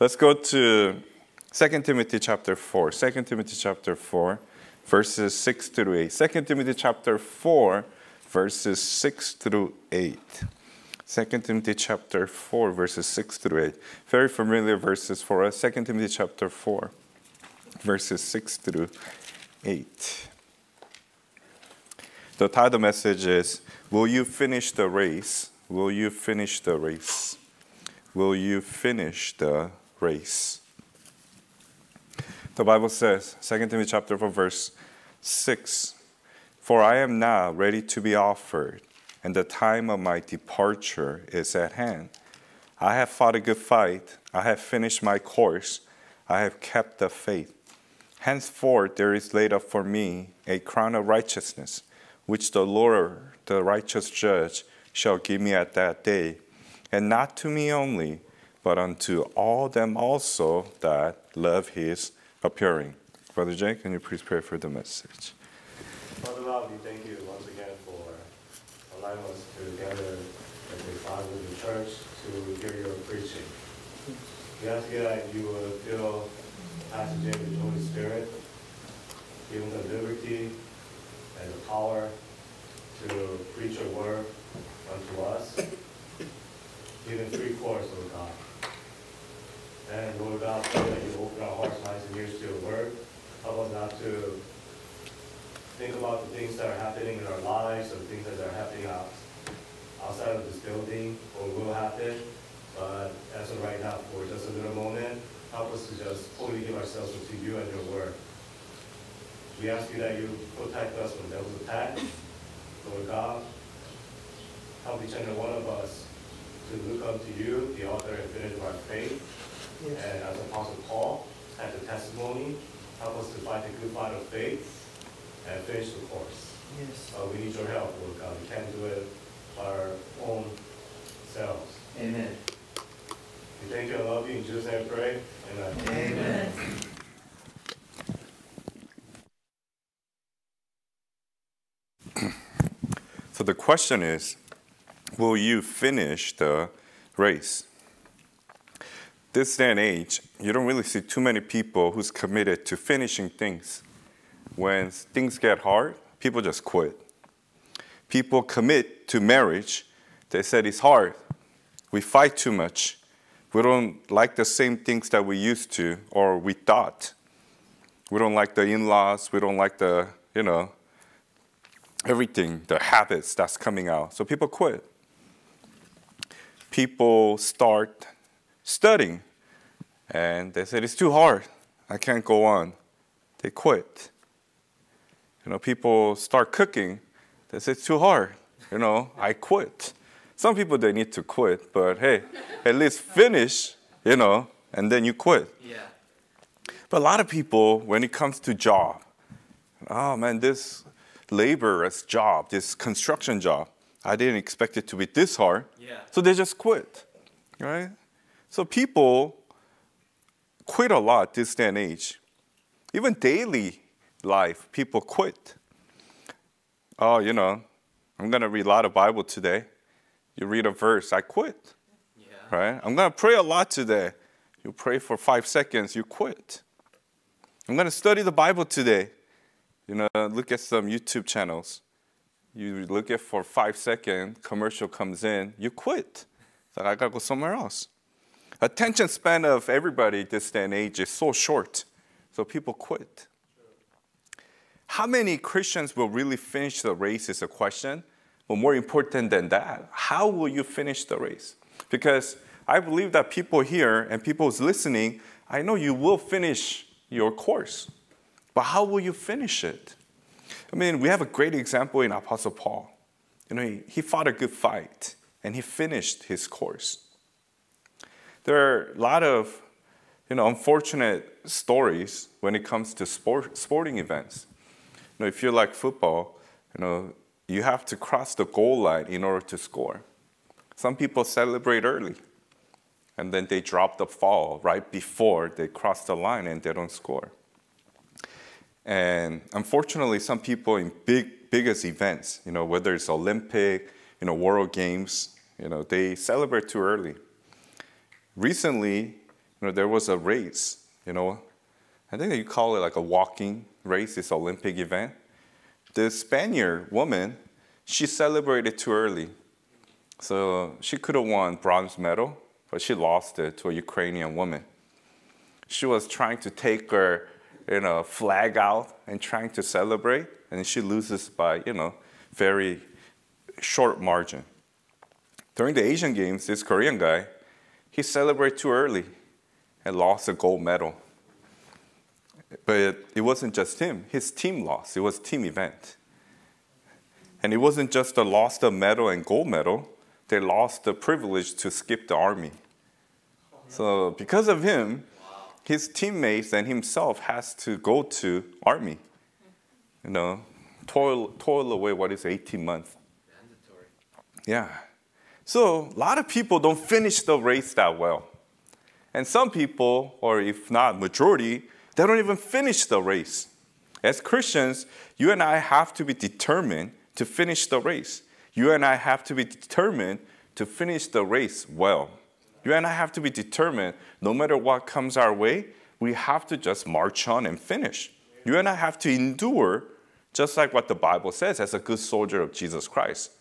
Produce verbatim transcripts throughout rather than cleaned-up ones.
Let's go to Second Timothy chapter four. Second Timothy chapter four, verses six through eight. Second Timothy chapter four, verses six through eight. Second Timothy chapter four, verses six through eight. Very familiar verses for us. Second Timothy chapter four, verses six through eight. The title message is, Will You Finish the Race? Will you finish the race? Will you finish the race? The Bible says, Second Timothy chapter four, verse six, For I am now ready to be offered, and the time of my departure is at hand. I have fought a good fight. I have finished my course. I have kept the faith. Henceforth there is laid up for me a crown of righteousness, which the Lord, the righteous judge, shall give me at that day, and not to me only, but unto all them also that love his appearing. Brother Jay, can you please pray for the message? Father Lord, we thank you once again for allowing us to gather as a father in the church to hear your preaching. We ask you that you will fill Pastor Jay with the Holy Spirit, give him the liberty and the power to preach your word unto us. Even three quarters, Lord God. And Lord God, pray that you open our hearts, minds, and ears to your word. Help us not to think about the things that are happening in our lives or things that are happening out, outside of this building or will happen. But as of right now, for just a little moment, help us to just fully give ourselves to you and your word. We ask you that you protect us from devil's attack. Lord God, help each and every one of us to look up to you, the author and finisher of our faith. Yes. And as Apostle Paul had the testimony, help us to fight the good fight of faith and finish the course. Yes. Uh, we need your help, Lord God. We can't do it by our own selves. Amen. We thank you and love you. In Jesus' name we pray. Amen. Amen. So the question is, will you finish the race? This day and age, you don't really see too many people who's committed to finishing things. When things get hard, people just quit. People commit to marriage. They said it's hard. We fight too much. We don't like the same things that we used to or we thought. We don't like the in-laws. We don't like the, you know, everything, the habits that's coming out. So people quit. People start studying, and they said, it's too hard. I can't go on. They quit. You know, people start cooking. They say, it's too hard. You know, I quit. Some people, they need to quit, but hey, at least finish, you know, and then you quit. Yeah. But a lot of people, when it comes to job, oh, man, this laborer's job, this construction job, I didn't expect it to be this hard. Yeah. So they just quit, right? So people quit a lot this day and age. Even daily life, people quit. Oh, you know, I'm going to read a lot of Bible today. You read a verse, I quit, yeah. Right? I'm going to pray a lot today. You pray for five seconds, you quit. I'm going to study the Bible today. You know, look at some YouTube channels. You look at for five seconds, commercial comes in, you quit. It's like, I gotta go somewhere else. Attention span of everybody this day and age is so short, so people quit. How many Christians will really finish the race is a question, but more important than that, how will you finish the race? Because I believe that people here and people who's listening, I know you will finish your course. But how will you finish it? I mean, we have a great example in Apostle Paul. You know, he, he fought a good fight, and he finished his course. There are a lot of, you know, unfortunate stories when it comes to sport, sporting events. You know, if you like football, you know, you have to cross the goal line in order to score. Some people celebrate early, and then they drop the ball right before they cross the line and they don't score. And unfortunately, some people in big, biggest events, you know, whether it's Olympic, you know, World Games, you know, they celebrate too early. Recently, you know, there was a race, you know, I think you call it like a walking race, this Olympic event. The Spaniard woman, she celebrated too early. So she could have won bronze medal, but she lost it to a Ukrainian woman. She was trying to take her, you know, flag out and trying to celebrate, and she loses by, you know, very short margin. During the Asian Games, this Korean guy, he celebrated too early and lost a gold medal. But it, it wasn't just him. His team lost. It was a team event. And it wasn't just the loss of medal and gold medal. They lost the privilege to skip the army. So because of him, his teammates and himself has to go to army. You know, toil, toil away, what is eighteen months? Mandatory. Yeah. So a lot of people don't finish the race that well. And some people, or if not majority, they don't even finish the race. As Christians, you and I have to be determined to finish the race. You and I have to be determined to finish the race well. You and I have to be determined, no matter what comes our way, we have to just march on and finish. You and I have to endure, just like what the Bible says, as a good soldier of Jesus Christ.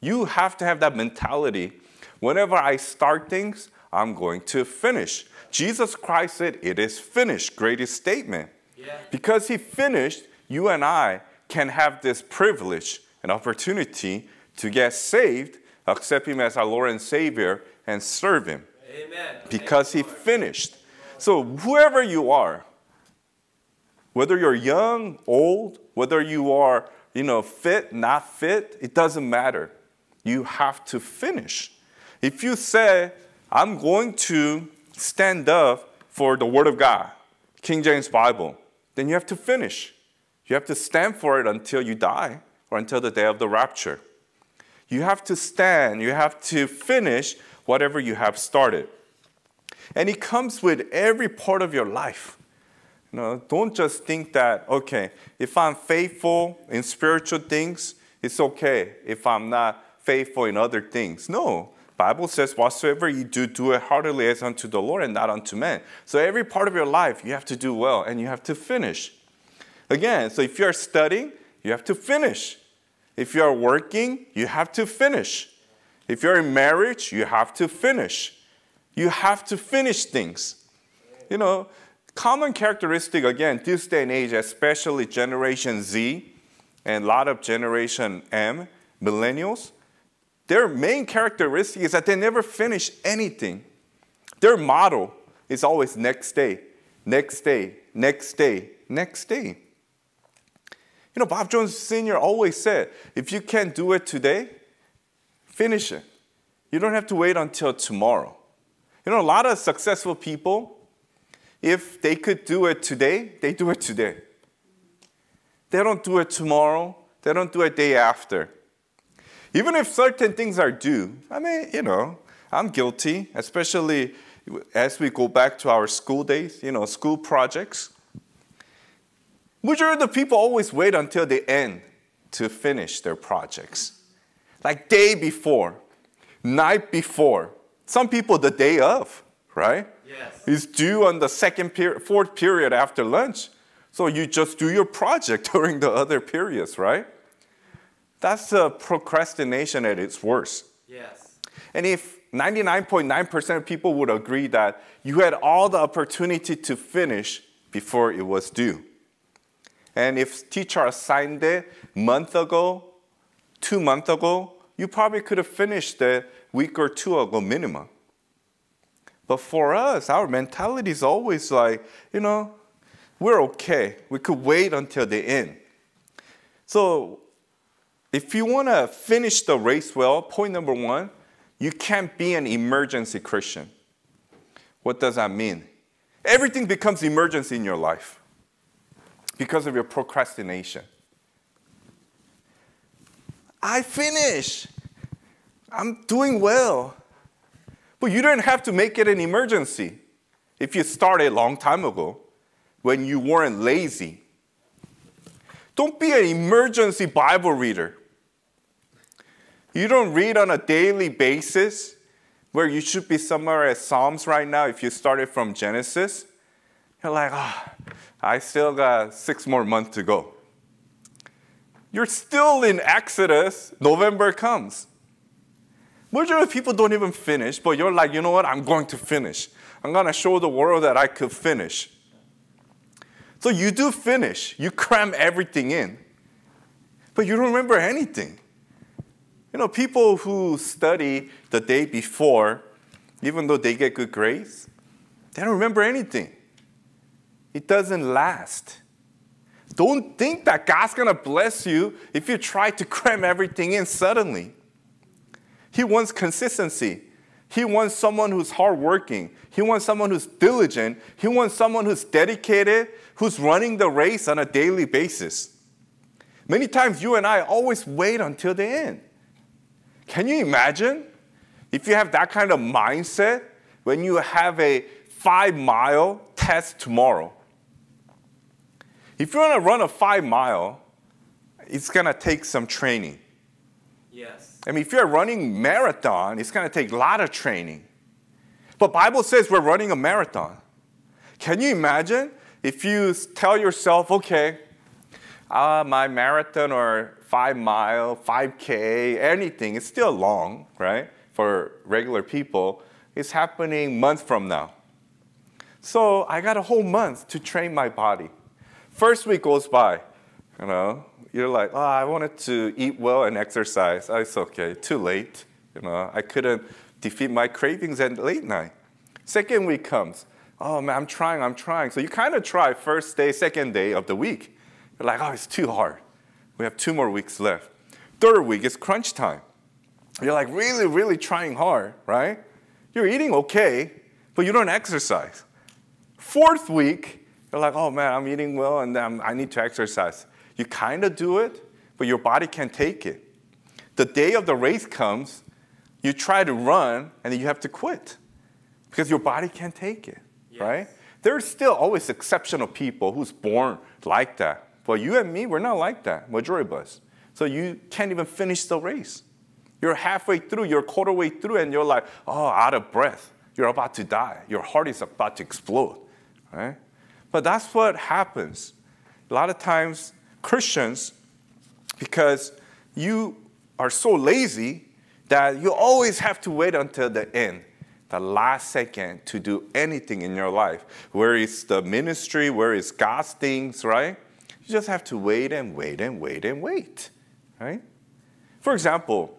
You have to have that mentality. Whenever I start things, I'm going to finish. Jesus Christ said, it is finished. Greatest statement. Yeah. Because he finished, you and I can have this privilege and opportunity to get saved, accept him as our Lord and Savior, and serve him. Amen. Because he finished. So whoever you are, whether you're young, old, whether you are, you know, fit, not fit, it doesn't matter. You have to finish. If you say, I'm going to stand up for the Word of God, King James Bible, then you have to finish. You have to stand for it until you die or until the day of the rapture. You have to stand. You have to finish whatever you have started. And it comes with every part of your life. You know, don't just think that, okay, if I'm faithful in spiritual things, it's okay if I'm not faithful in other things. No. Bible says, whatsoever you do, do it heartily as unto the Lord and not unto men. So every part of your life, you have to do well and you have to finish. Again, so if you're studying, you have to finish. If you're working, you have to finish. If you're in marriage, you have to finish. You have to finish things. You know, common characteristic, again, this day and age, especially Generation Z and a lot of Generation M, millennials, their main characteristic is that they never finish anything. Their motto is always next day, next day, next day, next day. You know, Bob Jones Senior always said, if you can't do it today, finish it. You don't have to wait until tomorrow. You know, a lot of successful people, if they could do it today, they do it today. They don't do it tomorrow. They don't do it day after. Even if certain things are due, I mean, you know, I'm guilty, especially as we go back to our school days, you know, school projects. Majority of the people always wait until the end to finish their projects. Like day before, night before, some people the day of, right? Yes. It's due on the second period, fourth period after lunch. So you just do your project during the other periods, right? That's uh, procrastination at its worst. Yes. And if ninety-nine point nine percent of people would agree that you had all the opportunity to finish before it was due. And if teacher assigned it a month ago, two months ago, you probably could have finished it a week or two ago minimum. But for us, our mentality is always like, you know, we're okay. We could wait until the end. So if you want to finish the race well, point number one, you can't be an emergency Christian. What does that mean? Everything becomes emergency in your life because of your procrastination. I finish. I'm doing well. But you don't have to make it an emergency if you started a long time ago when you weren't lazy. Don't be an emergency Bible reader. You don't read on a daily basis where you should be somewhere at Psalms right now if you started from Genesis. You're like, ah, oh, I still got six more months to go. You're still in Exodus. November comes. Majority of people don't even finish, but you're like, you know what? I'm going to finish. I'm going to show the world that I could finish. So you do finish. You cram everything in. But you don't remember anything. You know, people who study the day before, even though they get good grades, they don't remember anything. It doesn't last. Don't think that God's going to bless you if you try to cram everything in suddenly. He wants consistency. He wants someone who's hardworking. He wants someone who's diligent. He wants someone who's dedicated, who's running the race on a daily basis. Many times you and I always wait until the end. Can you imagine if you have that kind of mindset when you have a five-mile test tomorrow? If you want to run a five-mile, it's going to take some training. Yes. I mean, if you're running marathon, it's going to take a lot of training. But Bible says we're running a marathon. Can you imagine if you tell yourself, okay, uh, my marathon or five-mile, five K, anything, it's still long, right, for regular people. It's happening months from now. So I got a whole month to train my body. First week goes by, you know, you're like, oh, I wanted to eat well and exercise. Oh, it's okay, too late. You know, I couldn't defeat my cravings at late night. Second week comes. Oh, man, I'm trying, I'm trying. So you kind of try first day, second day of the week. You're like, oh, it's too hard. We have two more weeks left. Third week is crunch time. You're like really, really trying hard, right? You're eating okay, but you don't exercise. Fourth week, you're like, oh, man, I'm eating well, and I'm, I need to exercise. You kind of do it, but your body can't take it. The day of the race comes, you try to run, and then you have to quit because your body can't take it, yes. Right? There's still always exceptional people who's born like that. But you and me, we're not like that, majority of us. So you can't even finish the race. You're halfway through, you're quarter way through, and you're like, oh, out of breath. You're about to die. Your heart is about to explode, right? But that's what happens. A lot of times, Christians, because you are so lazy that you always have to wait until the end, the last second, to do anything in your life. Where is the ministry? Where is God's things, right? You just have to wait and wait and wait and wait, right? For example,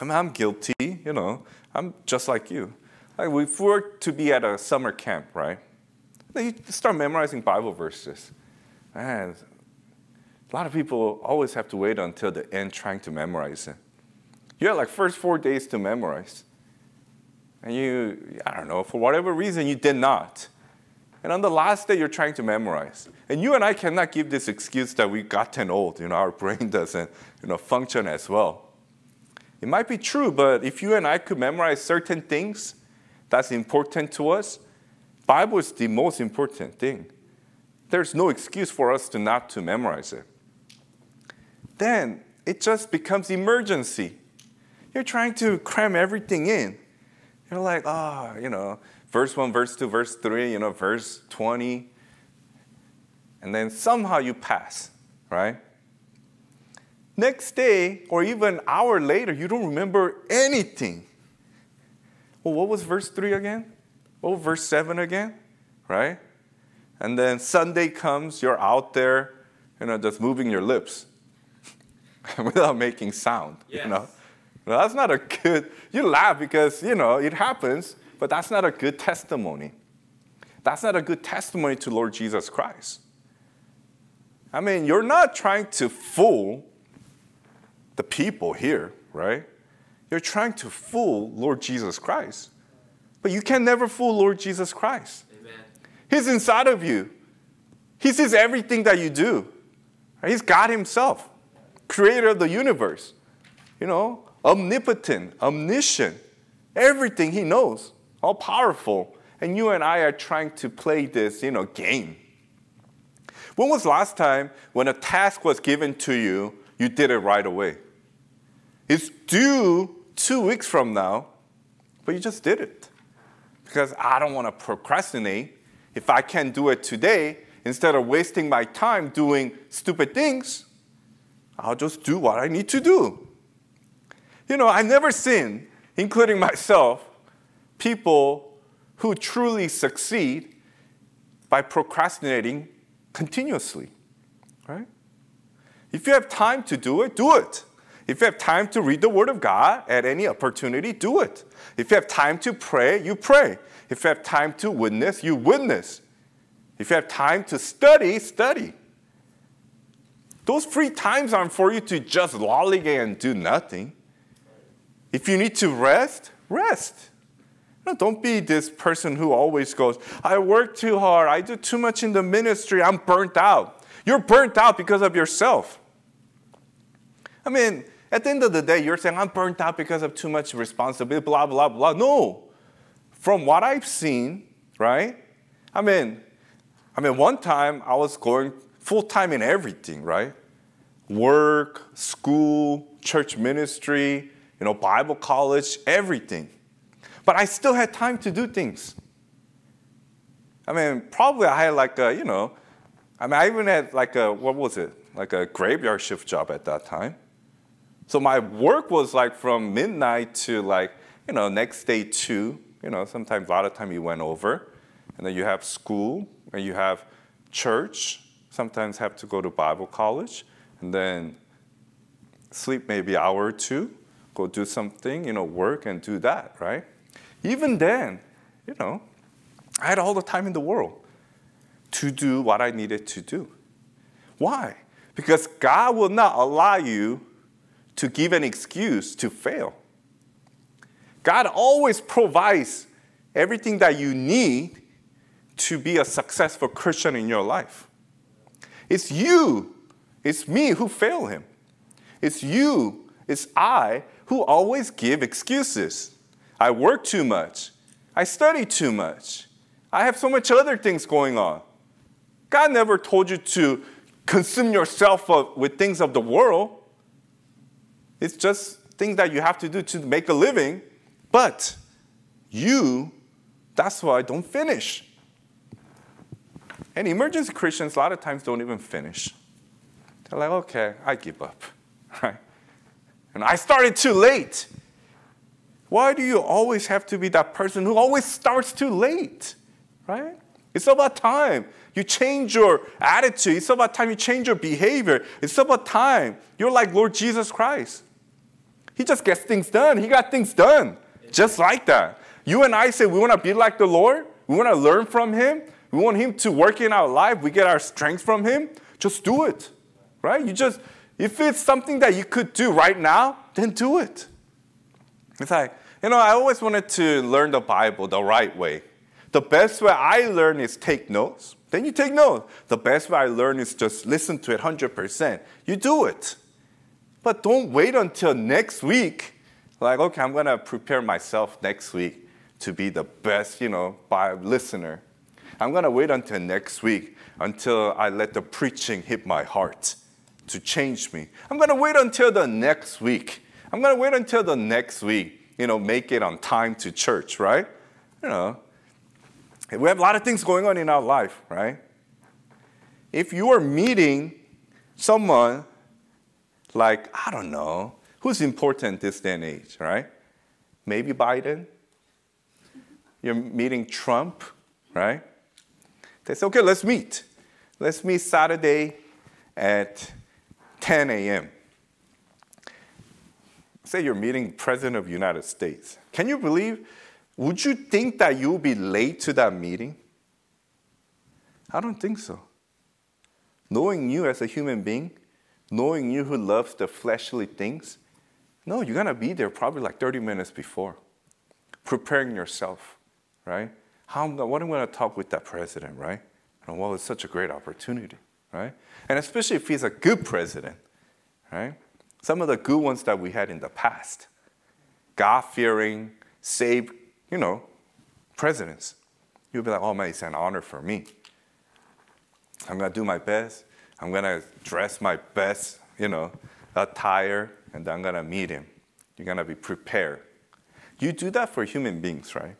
I mean, I'm guilty, you know. I'm just like you. Like if we were to be at a summer camp, right? You start memorizing Bible verses. And a lot of people always have to wait until the end trying to memorize it. You have like first four days to memorize. And you, I don't know, for whatever reason, you did not. And on the last day, you're trying to memorize. And you and I cannot give this excuse that we've gotten old. You know, our brain doesn't, you know, function as well. It might be true, but if you and I could memorize certain things that's important to us, Bible is the most important thing. There's no excuse for us to not to memorize it. Then it just becomes emergency. You're trying to cram everything in. You're like, ah, oh, you know, verse one, verse two, verse three, you know, verse twenty. And then somehow you pass, right? Next day or even an hour later, you don't remember anything. Well, what was verse three again? Oh, verse seven again, right? And then Sunday comes, you're out there, you know, just moving your lips without making sound, yes. You know. Well, that's not a good, you laugh because, you know, it happens, but that's not a good testimony. That's not a good testimony to Lord Jesus Christ. I mean, you're not trying to fool the people here, right? You're trying to fool Lord Jesus Christ. But you can never fool Lord Jesus Christ. Amen. He's inside of you. He sees everything that you do. He's God himself, creator of the universe, you know, omnipotent, omniscient, everything he knows, all powerful. And you and I are trying to play this, you know, game. When was last time when a task was given to you, you did it right away? It's due two weeks from now. But you just did it because I don't want to procrastinate. If I can do it today, instead of wasting my time doing stupid things, I'll just do what I need to do. You know, I've never seen, including myself, people who truly succeed by procrastinating continuously, right? If you have time to do it, do it. If you have time to read the Word of God at any opportunity, do it. If you have time to pray, you pray. If you have time to witness, you witness. If you have time to study, study. Those free times aren't for you to just lollygag and do nothing. If you need to rest, rest. No, don't be this person who always goes, I work too hard, I do too much in the ministry, I'm burnt out. You're burnt out because of yourself. I mean, at the end of the day, you're saying, I'm burnt out because of too much responsibility, blah, blah, blah. No. From what I've seen, right? I mean, I mean, one time I was going full-time in everything, right? Work, school, church ministry, you know, Bible college, everything. But I still had time to do things. I mean, probably I had like a, you know, I mean, I even had like a, what was it? Like a graveyard shift job at that time. So my work was like from midnight to like, you know, next day two, you know, sometimes a lot of time you went over. And then you have school and you have church, sometimes have to go to Bible college and then sleep maybe an hour or two, go do something, you know, work and do that, right? Even then, you know, I had all the time in the world to do what I needed to do. Why? Because God will not allow you to give an excuse to fail. God always provides everything that you need to be a successful Christian in your life. It's you, it's me who fail him. It's you, it's I who always give excuses. I work too much. I study too much. I have so much other things going on. God never told you to consume yourself with things of the world. It's just things that you have to do to make a living. But you, that's why I don't finish. And emergency Christians a lot of times don't even finish. They're like, okay, I give up. Right? And I started too late. Why do you always have to be that person who always starts too late? Right? It's about time you change your attitude. It's about time you change your behavior. It's about time you're like Lord Jesus Christ. He just gets things done. He got things done just like that. You and I say we want to be like the Lord. We want to learn from him. We want him to work in our life. We get our strength from him. Just do it, right? You just, if it's something that you could do right now, then do it. It's like, you know, I always wanted to learn the Bible the right way. The best way I learn is take notes. Then you take notes. The best way I learn is just listen to it one hundred percent. You do it. But don't wait until next week. Like, okay, I'm going to prepare myself next week to be the best, you know, Bible listener. I'm going to wait until next week until I let the preaching hit my heart to change me. I'm going to wait until the next week. I'm going to wait until the next week, you know, make it on time to church, right? You know. We have a lot of things going on in our life, right? If you are meeting someone like, I don't know, who's important this day and age, right? Maybe Biden. You're meeting Trump, right? They say, okay, let's meet. Let's meet Saturday at ten a m Say you're meeting President of the United States. Can you believe? Would you think that you'll be late to that meeting? I don't think so. Knowing you as a human being, knowing you who loves the fleshly things, no, you're going to be there probably like thirty minutes before, preparing yourself, right? How, what am I going to talk with that president, right? And, well, it's such a great opportunity, right? And especially if he's a good president, right? Some of the good ones that we had in the past, God-fearing, saved, you know, presidents. You'll be like, oh man, it's an honor for me. I'm going to do my best. I'm going to dress my best, you know, attire, and I'm going to meet him. You're going to be prepared. You do that for human beings, right?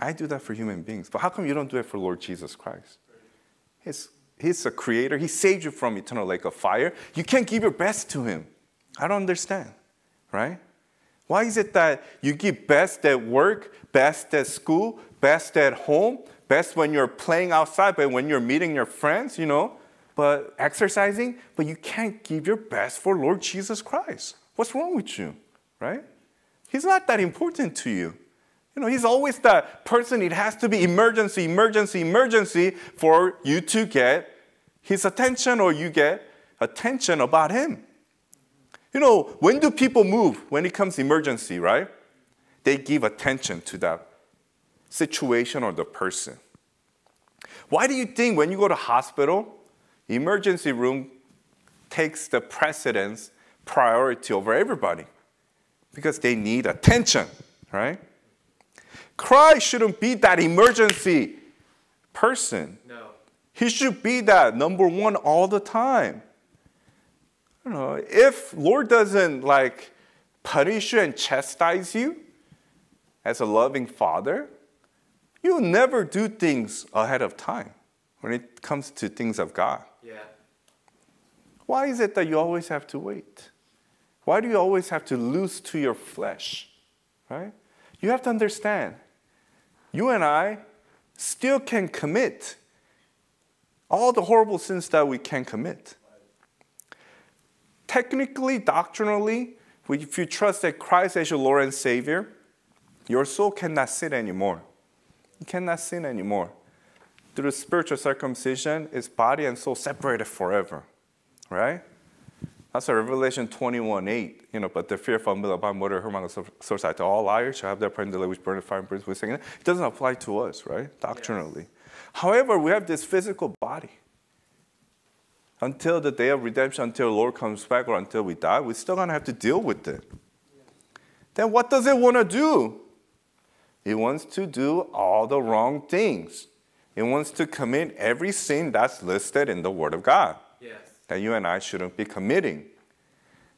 I do that for human beings. But how come you don't do it for Lord Jesus Christ? He's, he's a creator. He saved you from eternal lake of fire. You can't give your best to him. I don't understand, right? Why is it that you give best at work, best at school, best at home, best when you're playing outside, but when you're meeting your friends, you know, but exercising, but you can't give your best for Lord Jesus Christ? What's wrong with you, right? He's not that important to you. You know, he's always that person. It has to be emergency, emergency, emergency for you to get his attention or you get attention about him. You know, when do people move when it comes emergency, right? They give attention to that situation or the person. Why do you think when you go to hospital, emergency room takes the precedence, priority over everybody? Because they need attention, right? Christ shouldn't be that emergency person. No. He should be that number one all the time. You know, if Lord doesn't like punish you and chastise you as a loving father, you'll never do things ahead of time when it comes to things of God. Yeah. Why is it that you always have to wait? Why do you always have to lose to your flesh? Right? You have to understand, you and I still can commit all the horrible sins that we can commit. Technically, doctrinally, if you trust that Christ as your Lord and Savior, your soul cannot sin anymore. You cannot sin anymore. Through spiritual circumcision, it's body and soul separated forever, right? That's what Revelation twenty-one eight, you know, but the fear of unbelievable murder, hermano suicide, all liars shall have their part in the lake which burneth fire and brimstone. It doesn't apply to us, right? Doctrinally. Yes. However, we have this physical body. Until the day of redemption, until the Lord comes back or until we die, we're still going to have to deal with it. Yeah. Then what does it want to do? It wants to do all the wrong things. It wants to commit every sin that's listed in the Word of God. Yes. That you and I shouldn't be committing.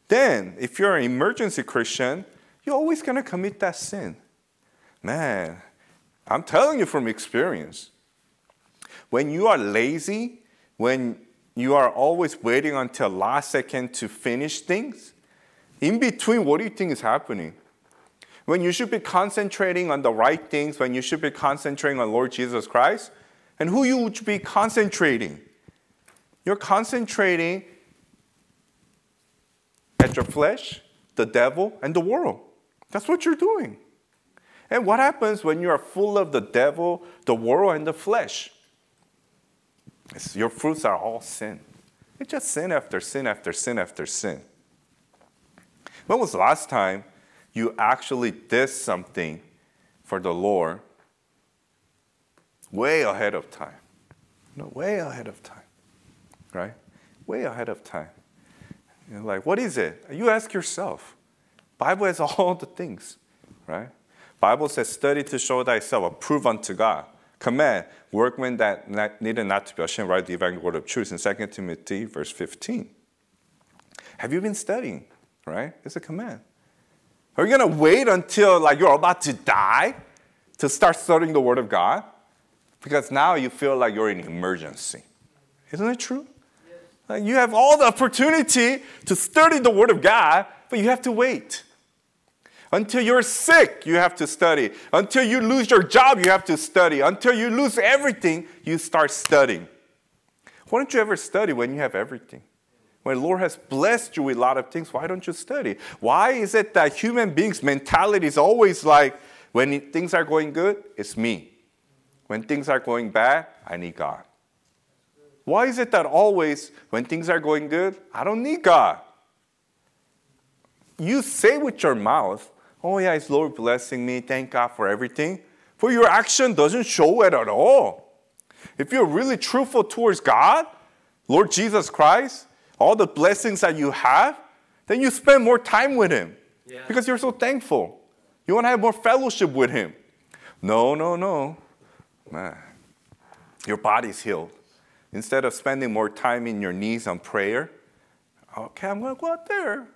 Then, if you're an emergency Christian, you're always going to commit that sin. Man, I'm telling you from experience. When you are lazy, when you are always waiting until last second to finish things. In between, what do you think is happening? When you should be concentrating on the right things, when you should be concentrating on Lord Jesus Christ, and who you would be concentrating? You're concentrating at your flesh, the devil, and the world. That's what you're doing. And what happens when you are full of the devil, the world, and the flesh? It's, your fruits are all sin. It's just sin after sin after sin after sin. When was the last time you actually did something for the Lord way ahead of time? No, way ahead of time, right? Way ahead of time. You're like, what is it? You ask yourself. Bible has all the things, right? Bible says, study to show thyself, approve unto God. Command, workmen that not, needed not to be ashamed, write the evangelical word of truth in Second Timothy verse fifteen. Have you been studying, right? It's a command. Are you going to wait until like you're about to die to start studying the word of God? Because now you feel like you're in emergency. Isn't it true? Yes. Like, you have all the opportunity to study the word of God, but you have to wait. Until you're sick, you have to study. Until you lose your job, you have to study. Until you lose everything, you start studying. Why don't you ever study when you have everything? When the Lord has blessed you with a lot of things, why don't you study? Why is it that human beings' mentality is always like, when things are going good, it's me. When things are going bad, I need God. Why is it that always, when things are going good, I don't need God? You say with your mouth, oh, yeah, it's Lord blessing me. Thank God for everything. But your action doesn't show it at all. If you're really truthful towards God, Lord Jesus Christ, all the blessings that you have, then you spend more time with him. Yeah. Because you're so thankful. You want to have more fellowship with him. No, no, no. Man, your body's healed. Instead of spending more time in your knees on prayer, okay, I'm going to go out there.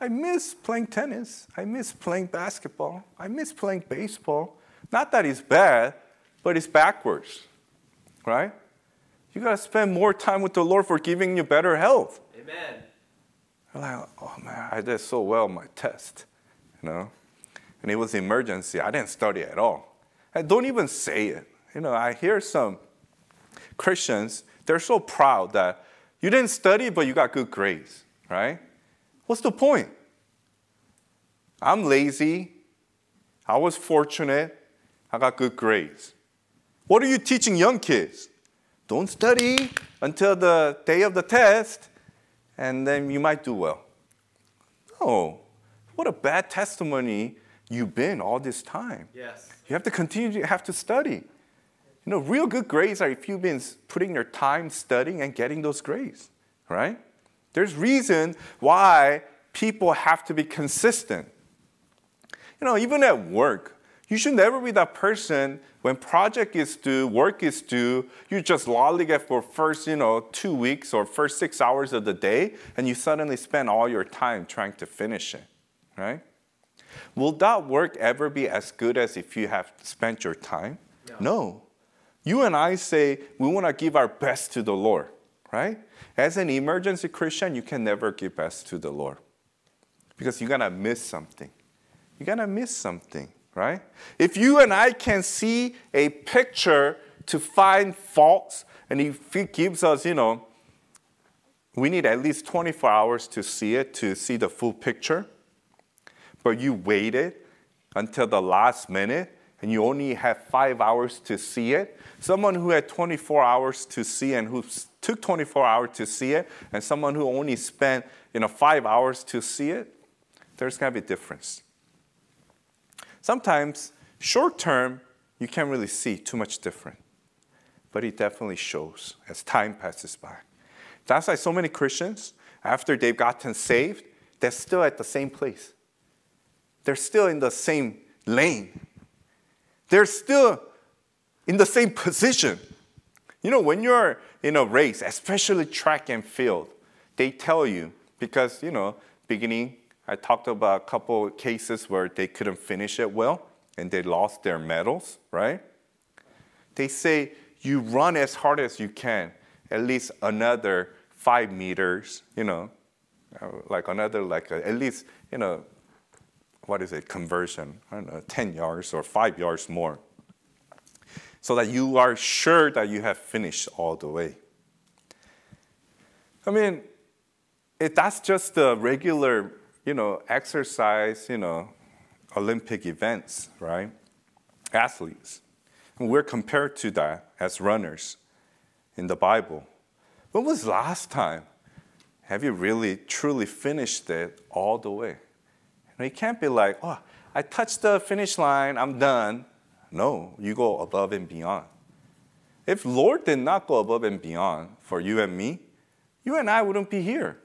I miss playing tennis. I miss playing basketball. I miss playing baseball. Not that it's bad, but it's backwards, right? You got to spend more time with the Lord for giving you better health. Amen. You're like, oh, man, I did so well on my test, you know. And it was an emergency. I didn't study at all. I don't even say it. You know, I hear some Christians, they're so proud that you didn't study, but you got good grades, right? What's the point? I'm lazy. I was fortunate. I got good grades. What are you teaching young kids? Don't study until the day of the test, and then you might do well. No. What a bad testimony you've been all this time. Yes. You have to continue to have to study. You know, real good grades are if you've been putting your time studying and getting those grades, right? There's reason why people have to be consistent. You know, even at work, you should never be that person when project is due, work is due, you just lollygag for first, you know, two weeks or first six hours of the day, and you suddenly spend all your time trying to finish it, right? Will that work ever be as good as if you have spent your time? No. No. You and I say we want to give our best to the Lord, right? As an emergency Christian, you can never give best to the Lord because you're going to miss something. You're going to miss something, right? If you and I can see a picture to find faults, and if it gives us, you know, we need at least twenty-four hours to see it, to see the full picture, but you waited until the last minute, and you only have five hours to see it. Someone who had twenty-four hours to see and who took twenty-four hours to see it, and someone who only spent, you know, five hours to see it, there's going to be a difference. Sometimes, short term, you can't really see too much different. But it definitely shows as time passes by. That's why so many Christians, after they've gotten saved, they're still at the same place. They're still in the same lane. They're still in the same position. You know, when you're in a race, especially track and field, they tell you, because, you know, beginning, I talked about a couple of cases where they couldn't finish it well, and they lost their medals, right? They say, you run as hard as you can, at least another five meters, you know, like another, like a, at least, you know, what is it, conversion, I don't know, ten yards or five yards more, so that you are sure that you have finished all the way. I mean, if that's just the regular, you know, exercise, you know, Olympic events, right? Athletes. And we're compared to that as runners in the Bible. When was last time have you really, truly finished it all the way? It can't be like, oh, I touched the finish line, I'm done. No, you go above and beyond. If the Lord did not go above and beyond for you and me, you and I wouldn't be here.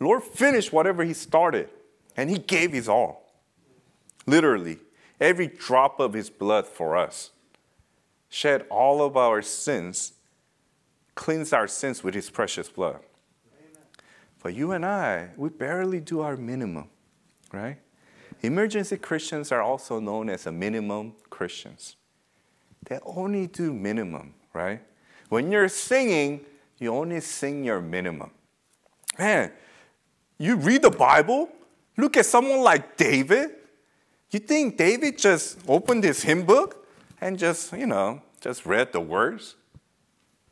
The Lord finished whatever he started, and he gave his all. Literally, every drop of his blood for us. Shed all of our sins, cleansed our sins with his precious blood. Amen. But you and I, we barely do our minimum. Right? Emergency Christians are also known as a minimum Christians. They only do minimum, right? When you're singing, you only sing your minimum. Man, you read the Bible, look at someone like David. You think David just opened his hymn book and just, you know, just read the words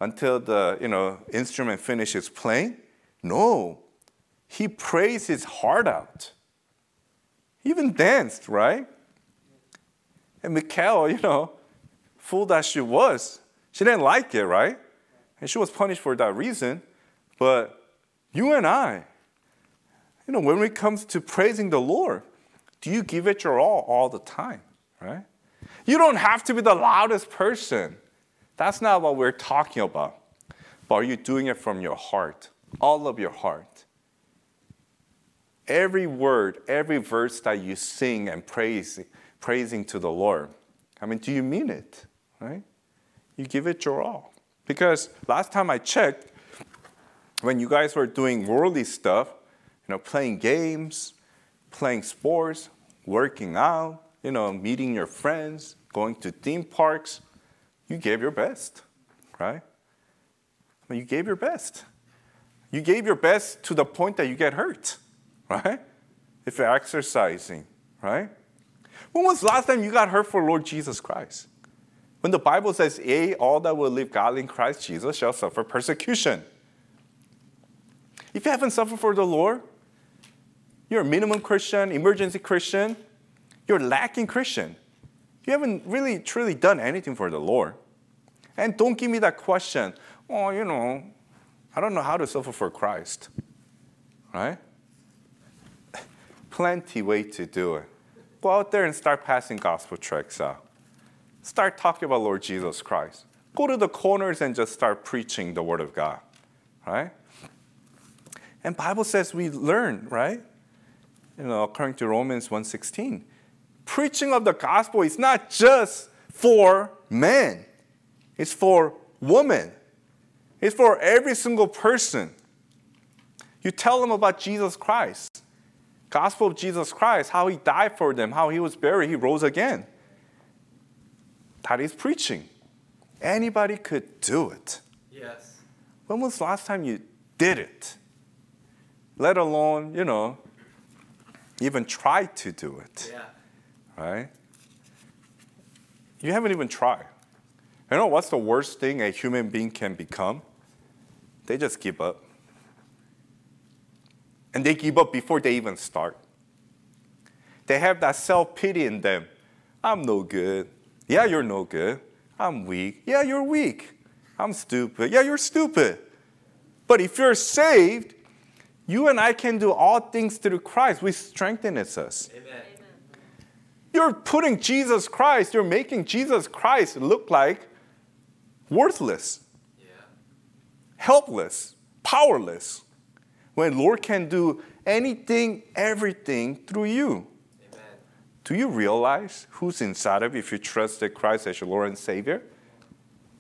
until the, you know, instrument finishes playing? No. He prays his heart out. Even danced, right? And Michal, you know, fool that she was, she didn't like it, right? And she was punished for that reason. But you and I, you know, when it comes to praising the Lord, do you give it your all all the time, right? You don't have to be the loudest person. That's not what we're talking about. But are you doing it from your heart, all of your heart? Every word, every verse that you sing and praise, praising to the Lord, I mean, do you mean it, right? You give it your all. Because last time I checked, when you guys were doing worldly stuff, you know, playing games, playing sports, working out, you know, meeting your friends, going to theme parks. You gave your best, right? I mean, you gave your best. You gave your best to the point that you get hurt, right? If you're exercising, right? When was the last time you got hurt for Lord Jesus Christ? When the Bible says, yea, all that will live godly in Christ Jesus shall suffer persecution. If you haven't suffered for the Lord, you're a minimum Christian, emergency Christian, you're a lacking Christian. You haven't really, truly done anything for the Lord. And don't give me that question, oh, you know, I don't know how to suffer for Christ, right? Plenty way to do it. Go out there and start passing gospel tracts out. Start talking about Lord Jesus Christ. Go to the corners and just start preaching the word of God, right? And Bible says we learn, right? You know, according to Romans one sixteen, preaching of the gospel is not just for men. It's for women. It's for every single person. You tell them about Jesus Christ, gospel of Jesus Christ, how he died for them, how he was buried, he rose again. That is preaching. Anybody could do it. Yes. When was the last time you did it? Let alone, you know, even try to do it. Yeah. Right? You haven't even tried. You know what's the worst thing a human being can become? They just give up. And they give up before they even start. They have that self-pity in them. I'm no good. Yeah, you're no good. I'm weak. Yeah, you're weak. I'm stupid. Yeah, you're stupid. But if you're saved, you and I can do all things through Christ, which strengthens us. Amen. You're putting Jesus Christ, you're making Jesus Christ look like worthless, yeah. helpless, powerless, when Lord can do anything, everything through you. Amen. Do you realize who's inside of you if you trusted Christ as your Lord and Savior?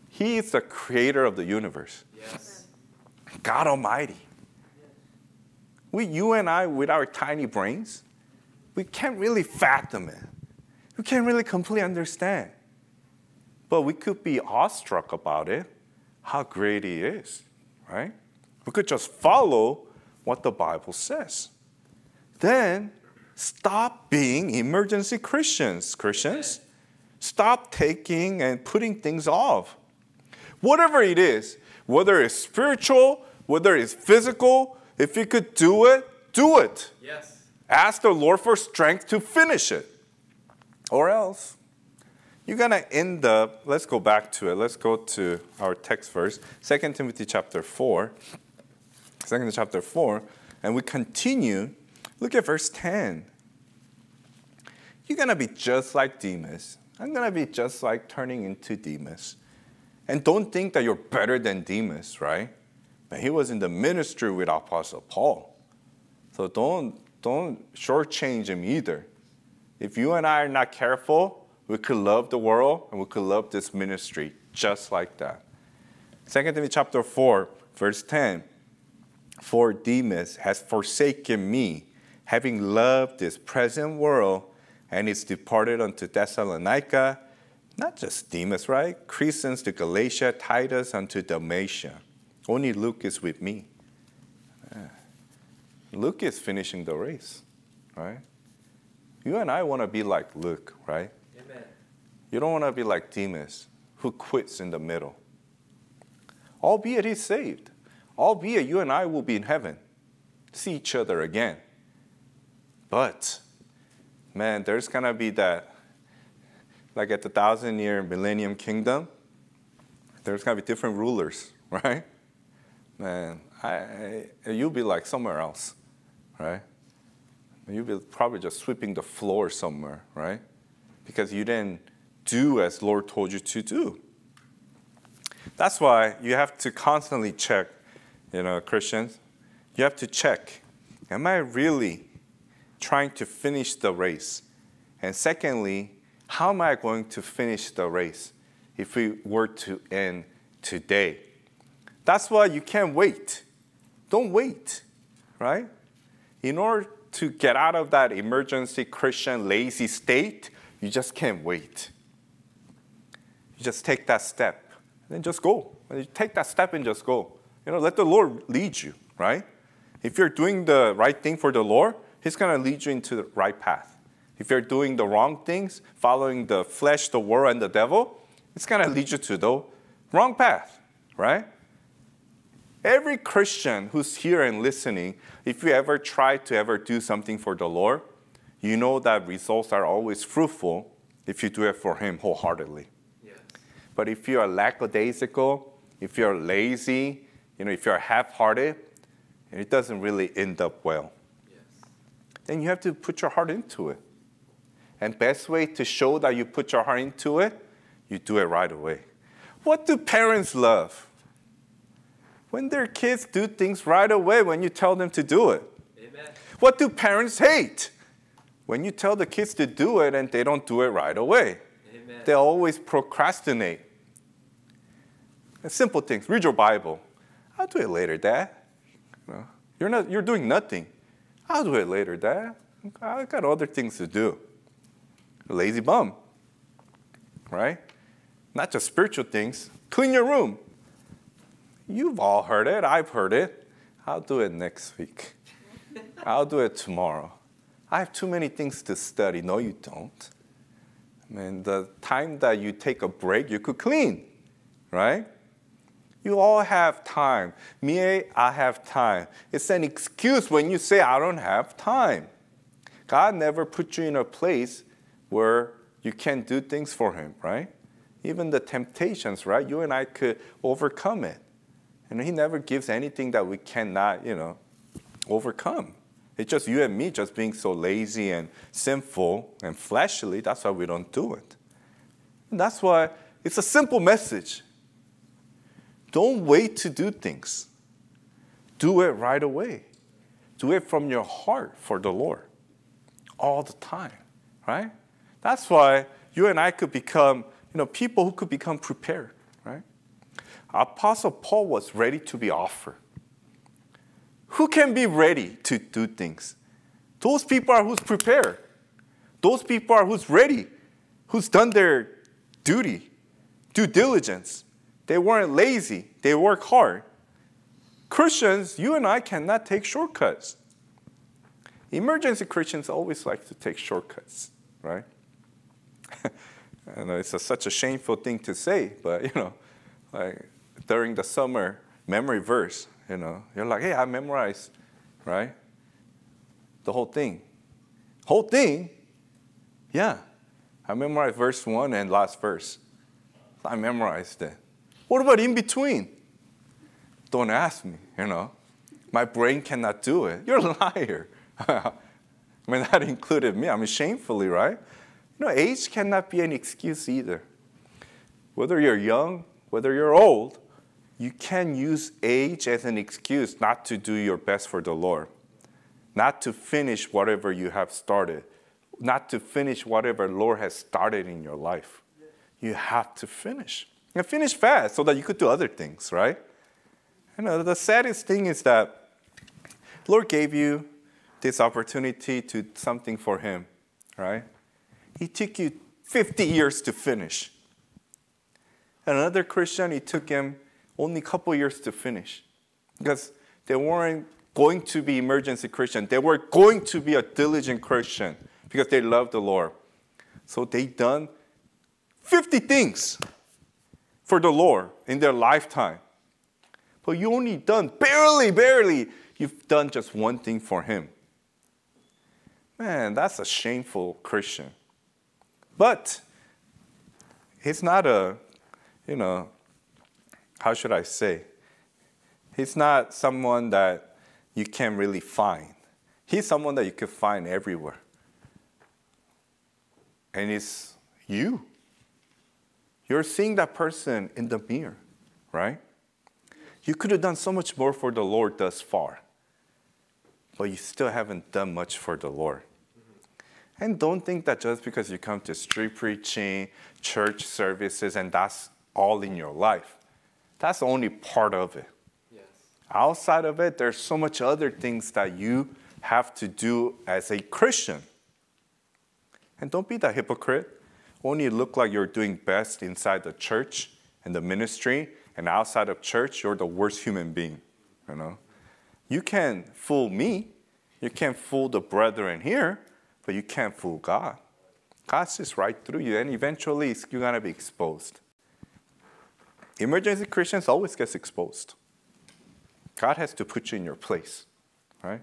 He is the creator of the universe. Yes. God Almighty. Yes. We, you and I, with our tiny brains, we can't really fathom it. We can't really completely understand. But we could be awestruck about it, how great he is, right? We could just follow what the Bible says. Then stop being emergency Christians, Christians. Stop taking and putting things off. Whatever it is, whether it's spiritual, whether it's physical, if you could do it, do it. Yes. Ask the Lord for strength to finish it. Or else, you're going to end up, let's go back to it. Let's go to our text verse, Second Timothy chapter four. Second Timothy chapter four, and we continue. Look at verse ten. You're going to be just like Demas. I'm going to be just like turning into Demas. And don't think that you're better than Demas, right? But he was in the ministry with Apostle Paul. So don't, don't shortchange him either. If you and I are not careful, we could love the world and we could love this ministry just like that. Second Timothy chapter four, verse ten. For Demas has forsaken me, having loved this present world, and is departed unto Thessalonica. Not just Demas, right? Crescens to Galatia, Titus unto Dalmatia. Only Luke is with me. Luke is finishing the race, right? You and I want to be like Luke, right? Amen. You don't want to be like Demas, who quits in the middle. Albeit he's saved. Albeit you and I will be in heaven, see each other again. But, man, there's going to be that, like at the thousand-year millennium kingdom, there's going to be different rulers, right? Man, I, I, you'll be like somewhere else, right? You'll be probably just sweeping the floor somewhere, right? Because you didn't do as Lord told you to do. That's why you have to constantly check, you know, Christians. You have to check, am I really trying to finish the race? And secondly, how am I going to finish the race if we were to end today? That's why you can't wait. Don't wait, right? in order to get out of that emergency Christian lazy state, you just can't wait. You just take that step and then just go. You take that step and just go. You know, let the Lord lead you, right? If you're doing the right thing for the Lord, He's going to lead you into the right path. If you're doing the wrong things, following the flesh, the world, and the devil, it's going to lead you to the wrong path, right? Every Christian who's here and listening, if you ever try to ever do something for the Lord, you know that results are always fruitful if you do it for Him wholeheartedly. Yes. But if you are lackadaisical, if you're lazy, you know, if you're half-hearted, and it doesn't really end up well, yes, then you have to put your heart into it. And best way to show that you put your heart into it, you do it right away. What do parents love? When their kids do things right away when you tell them to do it. Amen. What do parents hate? When you tell the kids to do it and they don't do it right away. Amen. They always procrastinate. And simple things. Read your Bible. I'll do it later, Dad. No, you're not, you're doing nothing. I'll do it later, Dad. I've got other things to do. Lazy bum, right? Not just spiritual things. Clean your room. You've all heard it. I've heard it. I'll do it next week. I'll do it tomorrow. I have too many things to study. No, you don't. I mean, the time that you take a break, you could clean, right? You all have time. Me, I have time. It's an excuse when you say, I don't have time. God never put you in a place where you can't do things for Him, right? Even the temptations, right? You and I could overcome it. And He never gives anything that we cannot, you know, overcome. It's just you and me just being so lazy and sinful and fleshly. That's why we don't do it. And that's why it's a simple message. Don't wait to do things. Do it right away. Do it from your heart for the Lord all the time, right? That's why you and I could become, you know, people who could become prepared, right? Apostle Paul was ready to be offered. Who can be ready to do things? Those people are who's prepared. Those people are who's ready, who's done their duty, due diligence. They weren't lazy. They work hard. Christians, you and I cannot take shortcuts. Emergency Christians always like to take shortcuts, right? I know it's a, such a shameful thing to say, but, you know, like during the summer memory verse, you know, you're like, hey, I memorized, right? The whole thing. Whole thing? Yeah. I memorized verse one and last verse. I memorized it. What about in between? Don't ask me, you know. My brain cannot do it. You're a liar. I mean, that included me. I mean, shamefully, right? You know, age cannot be an excuse either. Whether you're young, whether you're old, you can use age as an excuse not to do your best for the Lord, not to finish whatever you have started, not to finish whatever the Lord has started in your life. You have to finish. And finish fast so that you could do other things, right? You know, the saddest thing is that the Lord gave you this opportunity to do something for Him, right? He took you fifty years to finish. Another Christian, it took him only a couple years to finish because they weren't going to be emergency Christian. They were going to be a diligent Christian because they loved the Lord. So they done fifty things for the Lord in their lifetime. But you only done barely, barely. You've done just one thing for Him. Man, that's a shameful Christian. But it's not a... You know, how should I say? He's not someone that you can really find. He's someone that you can find everywhere. And it's you. You're seeing that person in the mirror, right? You could have done so much more for the Lord thus far, but you still haven't done much for the Lord. And don't think that just because you come to street preaching, church services, and that's all in your life. That's only part of it. Yes. Outside of it, there's so much other things that you have to do as a Christian. And don't be that hypocrite. Only look like you're doing best inside the church and the ministry, and outside of church, you're the worst human being. You know, you can fool me, you can't fool the brethren here, but you can't fool God. God's just right through you, and eventually you're gonna be exposed. Emergency Christians always gets exposed. God has to put you in your place, right?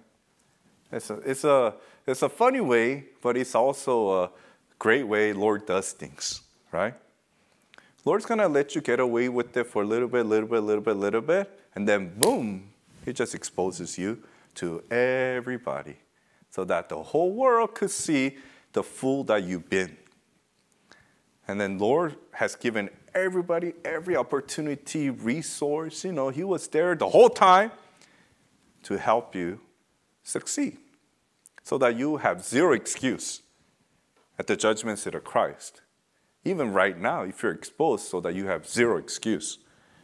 It's a, it's a, it's a funny way, but it's also a great way Lord does things, right? Lord's gonna let you get away with it for a little bit, little bit, little bit, little bit, and then boom, he just exposes you to everybody so that the whole world could see the fool that you've been. And then Lord has given everybody every opportunity, resource, you know, he was there the whole time to help you succeed so that you have zero excuse at the judgment seat of Christ. Even right now, if you're exposed, so that you have zero excuse,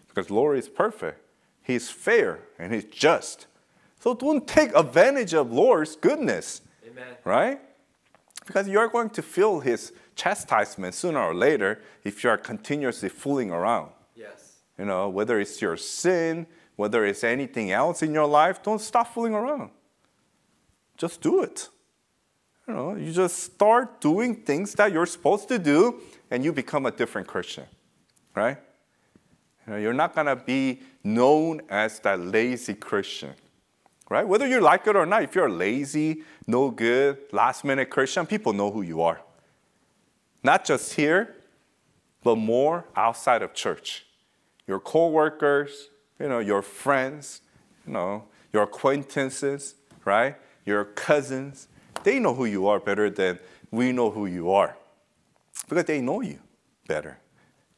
because Lord is perfect, he's fair, and he's just. So don't take advantage of Lord's goodness, Amen. Right? Because you're going to feel his chastisement sooner or later if you are continuously fooling around. Yes. You know, whether it's your sin, whether it's anything else in your life, don't stop fooling around. Just do it. You know, you just start doing things that you're supposed to do, and you become a different Christian, right? You know, you're not going to be known as that lazy Christian. Right? Whether you like it or not, if you're lazy, no good, last-minute Christian, people know who you are. Not just here, but more outside of church. Your co-workers, you know, your friends, you know, your acquaintances, right? Your cousins, they know who you are better than we know who you are, because they know you better.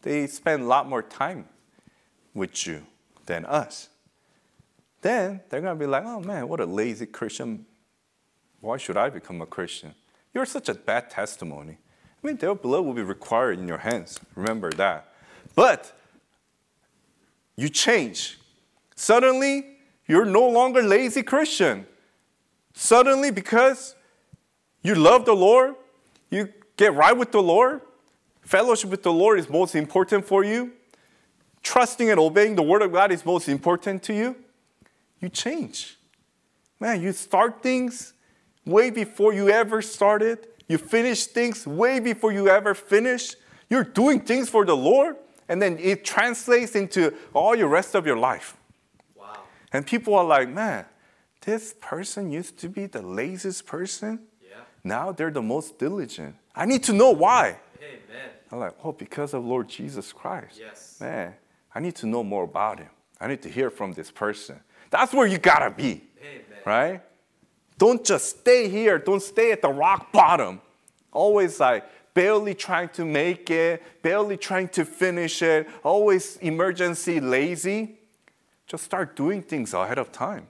They spend a lot more time with you than us. Then they're going to be like, oh, man, what a lazy Christian. Why should I become a Christian? You're such a bad testimony. I mean, their blood will be required in your hands. Remember that. But you change. Suddenly, you're no longer a lazy Christian. Suddenly, because you love the Lord, you get right with the Lord, fellowship with the Lord is most important for you, trusting and obeying the Word of God is most important to you. You change. Man, you start things way before you ever started. You finish things way before you ever finished. You're doing things for the Lord, and then it translates into all your rest of your life. Wow. And people are like, man, this person used to be the laziest person. Yeah. Now they're the most diligent. I need to know why. Amen. I'm like, oh, because of Lord Jesus Christ. Yes. Man, I need to know more about him. I need to hear from this person. That's where you gotta be, Amen. Right? Don't just stay here. Don't stay at the rock bottom. Always like barely trying to make it, barely trying to finish it, always emergency lazy. Just start doing things ahead of time.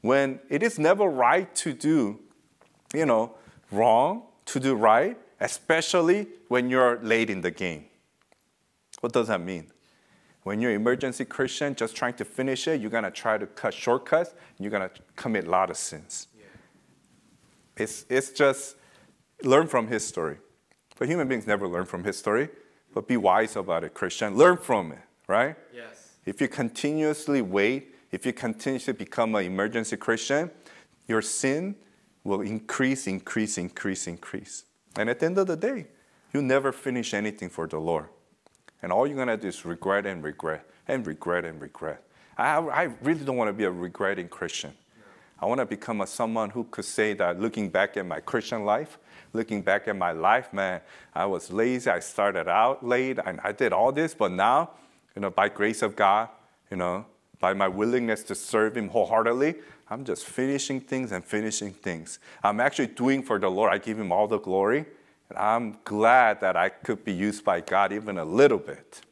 When it is never right to do, you know, wrong to do right, especially when you're late in the game. What does that mean? When you're an emergency Christian, just trying to finish it, you're going to try to cut shortcuts, and you're going to commit a lot of sins. Yeah. It's, it's just learn from history. But human beings never learn from history, but be wise about it, Christian. Learn from it, right? Yes. If you continuously wait, if you continuously become an emergency Christian, your sin will increase, increase, increase, increase. And at the end of the day, you'll never finish anything for the Lord. And all you're going to do is regret and regret and regret and regret. I, I really don't want to be a regretting Christian. No. I want to become a, someone who could say that looking back at my Christian life, looking back at my life, man, I was lazy. I started out late and I did all this. But now, you know, by grace of God, you know, by my willingness to serve him wholeheartedly, I'm just finishing things and finishing things. I'm actually doing for the Lord. I give him all the glory. And I'm glad that I could be used by God even a little bit.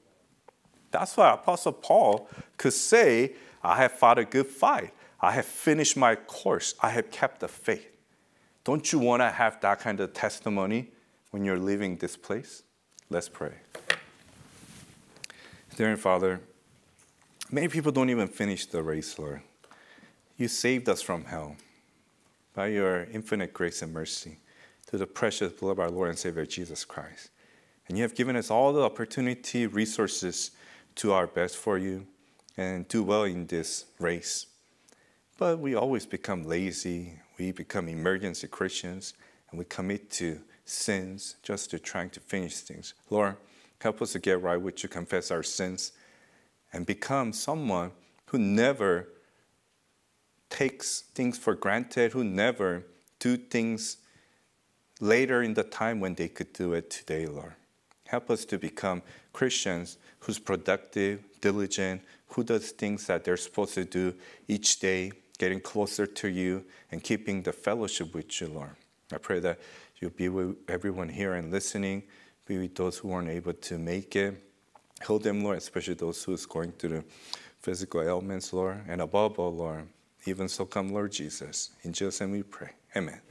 That's why Apostle Paul could say, I have fought a good fight. I have finished my course. I have kept the faith. Don't you want to have that kind of testimony when you're leaving this place? Let's pray. Dear Father, many people don't even finish the race, Lord. You saved us from hell. by your infinite grace and mercy, through the precious blood of our Lord and Savior, Jesus Christ. And you have given us all the opportunity, resources to our best for you and do well in this race. But we always become lazy. We become emergency Christians, and we commit to sins just to trying to finish things. Lord, help us to get right with you, confess our sins, and become someone who never takes things for granted, who never do things later in the time when they could do it today, Lord. Help us to become Christians who's productive, diligent, who does things that they're supposed to do each day, getting closer to you and keeping the fellowship with you, Lord. I pray that you'll be with everyone here and listening, be with those who weren't able to make it. Heal them, Lord, especially those who is going through the physical ailments, Lord. And above all, Lord, even so come, Lord Jesus. In Jesus' name we pray. Amen.